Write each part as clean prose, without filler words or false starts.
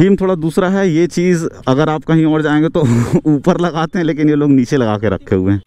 Theme थोड़ा दूसरा है। ये चीज़ अगर आप कहीं और जाएंगे तो ऊपर लगाते हैं, लेकिन ये लोग नीचे लगा के रखे हुए हैं।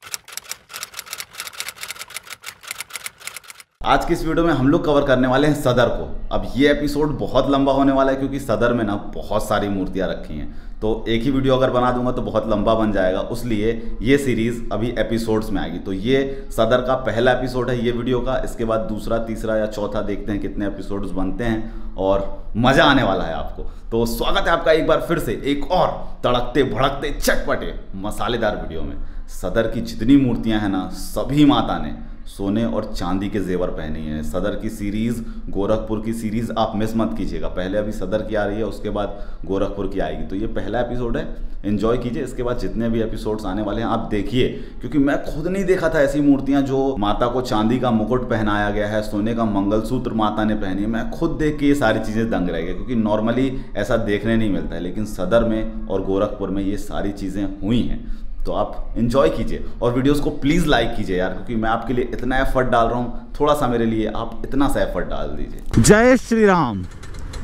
आज की इस वीडियो में हम लोग कवर करने वाले हैं सदर को। अब ये एपिसोड बहुत लंबा होने वाला है क्योंकि सदर में ना बहुत सारी मूर्तियाँ रखी हैं, तो एक ही वीडियो अगर बना दूंगा तो बहुत लंबा बन जाएगा, उसलिए ये सीरीज़ अभी एपिसोड्स में आएगी। तो ये सदर का पहला एपिसोड है ये वीडियो का, इसके बाद दूसरा, तीसरा या चौथा, देखते हैं कितने एपिसोड्स बनते हैं और मज़ा आने वाला है आपको। तो स्वागत है आपका एक बार फिर से एक और तड़कते भड़कते चटपटे मसालेदार वीडियो में। सदर की जितनी मूर्तियाँ हैं ना, सभी माता ने सोने और चांदी के जेवर पहने हैं। सदर की सीरीज़, गोरखपुर की सीरीज़ आप मिस मत कीजिएगा। पहले अभी सदर की आ रही है, उसके बाद गोरखपुर की आएगी। तो ये पहला एपिसोड है, एंजॉय कीजिए। इसके बाद जितने भी एपिसोड्स आने वाले हैं आप देखिए, क्योंकि मैं खुद नहीं देखा था ऐसी मूर्तियाँ जो माता को चांदी का मुकुट पहनाया गया है, सोने का मंगलसूत्र माता ने पहनी है। मैं खुद देख के ये सारी चीज़ें दंग रह गई, क्योंकि नॉर्मली ऐसा देखने नहीं मिलता है, लेकिन सदर में और गोरखपुर में ये सारी चीज़ें हुई हैं। तो आप इन्जॉय कीजिए और वीडियोस को प्लीज़ लाइक कीजिए यार, क्योंकि मैं आपके लिए इतना एफर्ट डाल रहा हूँ, थोड़ा सा मेरे लिए आप इतना सा एफर्ट डाल दीजिए। जय श्री राम।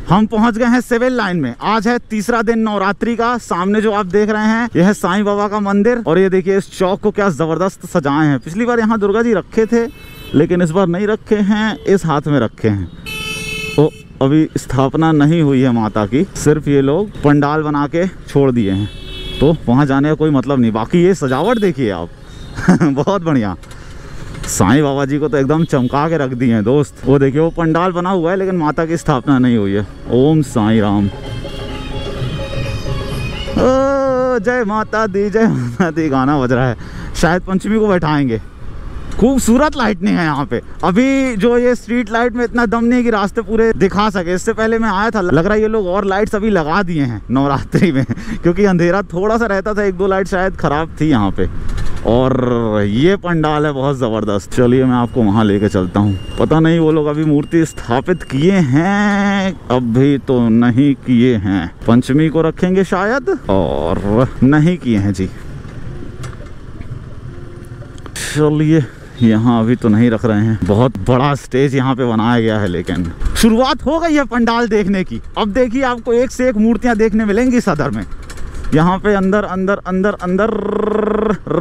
हम पहुंच गए हैं सिविल लाइन में। आज है तीसरा दिन नवरात्रि का। सामने जो आप देख रहे हैं यह है साईं बाबा का मंदिर, और ये देखिए इस चौक को क्या ज़बरदस्त सजाए हैं। पिछली बार यहाँ दुर्गा जी रखे थे, लेकिन इस बार नहीं रखे हैं, इस हाथ में रखे हैं। तो अभी स्थापना नहीं हुई है माता की, सिर्फ ये लोग पंडाल बना के छोड़ दिए हैं, तो वहाँ जाने का कोई मतलब नहीं। बाकी ये सजावट देखिए आप बहुत बढ़िया। साईं बाबा जी को तो एकदम चमका के रख दिए हैं दोस्त। वो देखिए वो पंडाल बना हुआ है, लेकिन माता की स्थापना नहीं हुई है। ओम साईं राम, ओ जय माता दी, जय माता दी गाना बज रहा है। शायद पंचमी को बैठाएंगे। खूबसूरत लाइटनिंग है यहाँ पे। अभी जो ये स्ट्रीट लाइट में इतना दम नहीं है कि रास्ते पूरे दिखा सके। इससे पहले मैं आया था, लग रहा है ये लोग और लाइट्स अभी लगा दिए हैं नवरात्रि में, क्योंकि अंधेरा थोड़ा सा रहता था, एक दो लाइट शायद खराब थी यहाँ पे। और ये पंडाल है बहुत ज़बरदस्त। चलिए मैं आपको वहाँ लेके चलता हूँ। पता नहीं वो लोग अभी मूर्ति स्थापित किए हैं, अभी तो नहीं किए हैं, पंचमी को रखेंगे शायद, और नहीं किए हैं जी। चलिए यहाँ अभी तो नहीं रख रहे हैं। बहुत बड़ा स्टेज यहाँ पे बनाया गया है, लेकिन शुरुआत हो गई है पंडाल देखने की। अब देखिए आपको एक से एक मूर्तियाँ देखने मिलेंगी सदर में। यहाँ पे अंदर अंदर अंदर अंदर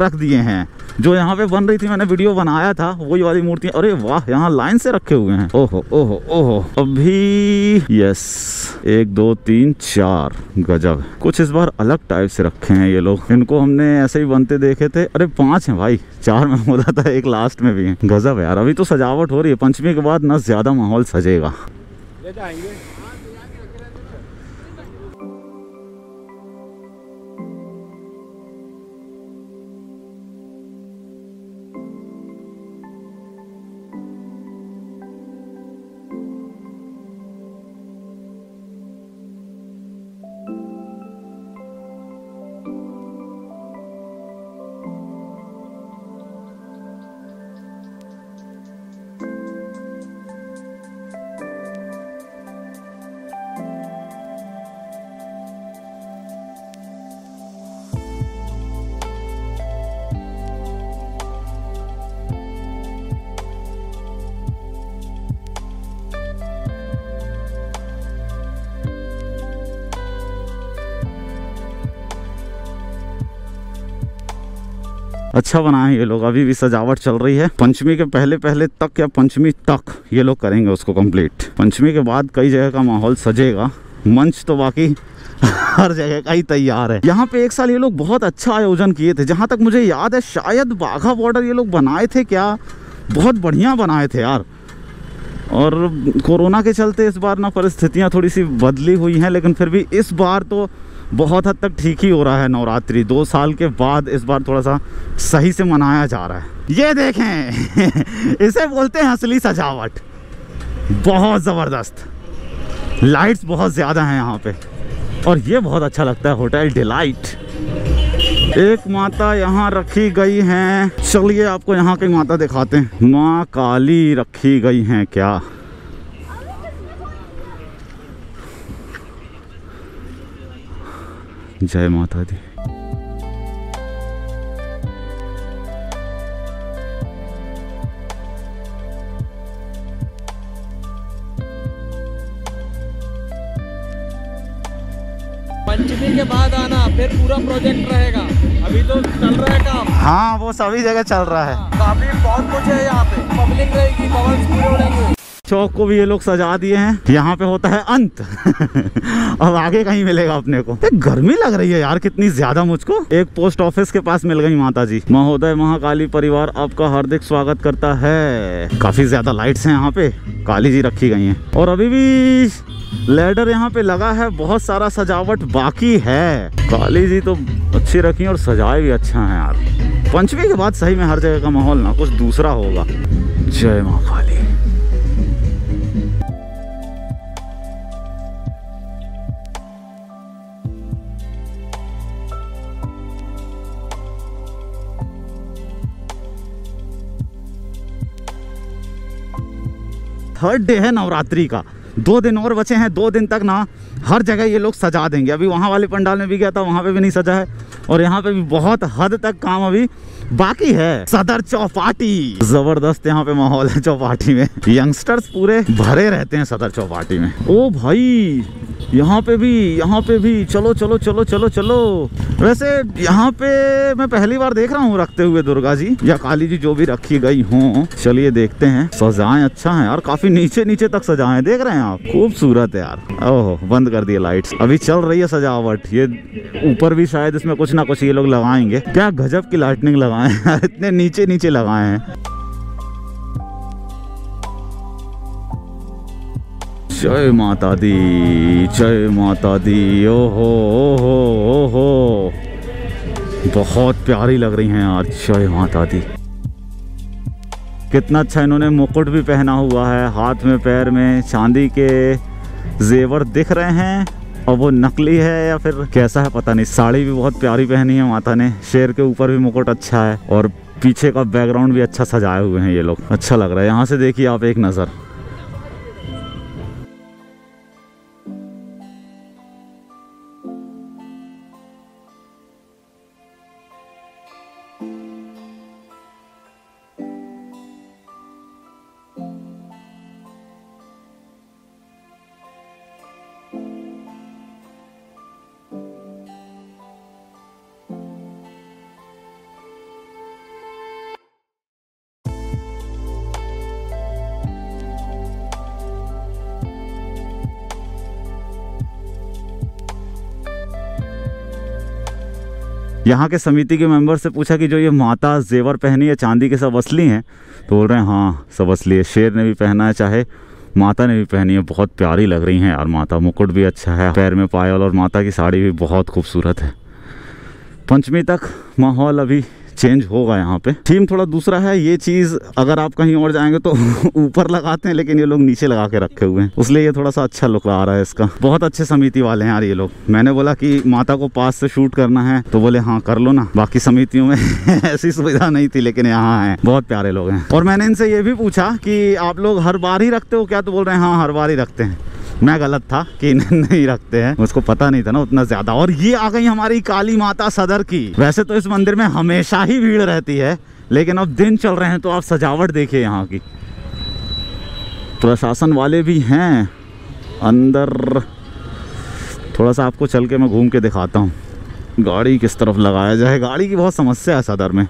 रख दिए हैं। जो यहाँ पे बन रही थी, मैंने वीडियो बनाया था, वही वाली मूर्ति। अरे वाह, यहाँ लाइन से रखे हुए हैं। ओहो ओहो ओहो। अभी यस, 1 2 3 4 गजब। कुछ इस बार अलग टाइप से रखे हैं ये लोग। इनको हमने ऐसे ही बनते देखे थे। अरे 5 हैं भाई, 4 में हो जाता है, एक लास्ट में भी है। गजब यार, अभी तो सजावट हो रही है। पंचमी के बाद ना ज्यादा माहौल सजेगा। अच्छा बनाए ये लोग। अभी भी सजावट चल रही है। पंचमी के पहले पहले तक या पंचमी तक ये लोग करेंगे उसको कंप्लीट। पंचमी के बाद कई जगह का माहौल सजेगा। मंच तो बाकी हर जगह का ही तैयार है। यहाँ पे एक साल ये लोग बहुत अच्छा आयोजन किए थे, जहाँ तक मुझे याद है। शायद बाघा बॉर्डर ये लोग बनाए थे क्या, बहुत बढ़िया बनाए थे यार। और कोरोना के चलते इस बार ना परिस्थितियाँ थोड़ी सी बदली हुई हैं, लेकिन फिर भी इस बार तो बहुत हद तक ठीक ही हो रहा है नवरात्रि। 2 साल के बाद इस बार थोड़ा सा सही से मनाया जा रहा है। ये देखें इसे बोलते हैं असली सजावट। बहुत ज़बरदस्त लाइट्स बहुत ज़्यादा हैं यहाँ पे, और ये बहुत अच्छा लगता है। Hotel delight. एक माता यहाँ रखी गई हैं। चलिए आपको यहाँ की माता दिखाते हैं। माँ काली रखी गई हैं क्या। जय माता दी। पंचमी के बाद आना, फिर पूरा प्रोजेक्ट रहेगा। अभी तो चल रहा है काम। हाँ, वो सभी जगह चल रहा है। काफी बहुत कुछ है यहाँ पे, पब्लिक रहेगी, पवन स्कूल रहेगी। चौक को भी ये लोग सजा दिए हैं। यहाँ पे होता है अंत। अब आगे कहीं मिलेगा अपने को। गर्मी लग रही है यार कितनी ज्यादा मुझको। एक पोस्ट ऑफिस के पास मिल गई माता जी। महोदय महाकाली परिवार आपका हार्दिक स्वागत करता है। काफी ज्यादा लाइट्स हैं यहाँ पे, काली जी रखी गई हैं। और अभी भी लैडर यहाँ पे लगा है, बहुत सारा सजावट बाकी है। काली जी तो अच्छी रखी और सजाए भी अच्छा है यार। पंचमी के बाद सही में हर जगह का माहौल ना कुछ दूसरा होगा। जय माँ काली। थर्ड डे है नवरात्रि का, 2 दिन और बचे हैं। 2 दिन तक ना हर जगह ये लोग सजा देंगे। अभी वहाँ वाले पंडाल में भी गया था, वहाँ पे भी नहीं सजा है। और यहाँ पे भी बहुत हद तक काम अभी बाकी है। सदर चौपाटी, जबरदस्त यहाँ पे माहौल है। चौपाटी में यंगस्टर्स पूरे भरे रहते हैं सदर चौपाटी में। ओ भाई, यहाँ पे भी, यहाँ पे भी, चलो चलो चलो चलो चलो। वैसे यहाँ पे मैं पहली बार देख रहा हूँ रखते हुए दुर्गा जी या काली जी जो भी रखी गई हों। चलिए देखते हैं। सजाएं अच्छा है यार, काफी नीचे नीचे तक सजाएं। देख रहे हैं आप, खूबसूरत है यार। ओह, बंद कर दिए लाइट्स। अभी चल रही है सजावट। ये ऊपर भी शायद इसमें कुछ ना कुछ ये लोग लगाएंगे। क्या गजब की लाइटनिंग लगाए यार, इतने नीचे नीचे लगाए हैं। जय माता दी, जय माता दी। ओहो ओहो ओहो, बहुत प्यारी लग रही हैं यार। जय माता दी। कितना अच्छा इन्होंने मुकुट भी पहना हुआ है। हाथ में पैर में चांदी के जेवर दिख रहे हैं। और वो नकली है या फिर कैसा है पता नहीं। साड़ी भी बहुत प्यारी पहनी है माता ने। शेर के ऊपर भी मुकुट अच्छा है। और पीछे का बैकग्राउंड भी अच्छा सजाए हुए हैं ये लोग। अच्छा लग रहा है। यहाँ से देखिए आप एक नज़र। यहाँ के समिति के मेंबर से पूछा कि जो ये माता जेवर पहनी है चांदी के, सब असली हैं? तो बोल रहे हैं हाँ सब असली है। शेर ने भी पहना है, चाहे माता ने भी पहनी है। बहुत प्यारी लग रही हैं यार माता। मुकुट भी अच्छा है, पैर में पायल, और माता की साड़ी भी बहुत खूबसूरत है। पंचमी तक माहौल अभी चेंज होगा। यहाँ पे थीम थोड़ा दूसरा है। ये चीज़ अगर आप कहीं और जाएंगे तो ऊपर लगाते हैं, लेकिन ये लोग नीचे लगा के रखे हुए हैं, इसलिए ये थोड़ा सा अच्छा लुक आ रहा है इसका। बहुत अच्छे समिति वाले हैं यार ये लोग। मैंने बोला कि माता को पास से शूट करना है तो बोले हाँ कर लो ना। बाकी समितियों में ऐसी सुविधा नहीं थी, लेकिन यहाँ है। बहुत प्यारे लोग हैं। और मैंने इनसे ये भी पूछा कि आप लोग हर बार ही रखते हो क्या? तो बोल रहे हैं हाँ हर बार ही रखते हैं। मैं गलत था कि नहीं रखते हैं, उसको पता नहीं था ना उतना ज्यादा। और ये आ गई हमारी काली माता सदर की। वैसे तो इस मंदिर में हमेशा ही भीड़ रहती है, लेकिन अब दिन चल रहे हैं तो आप सजावट देखिए यहाँ की। प्रशासन वाले भी हैं अंदर। थोड़ा सा आपको चल के मैं घूम के दिखाता हूँ गाड़ी किस तरफ लगाया जाए। गाड़ी की बहुत समस्या है सदर में।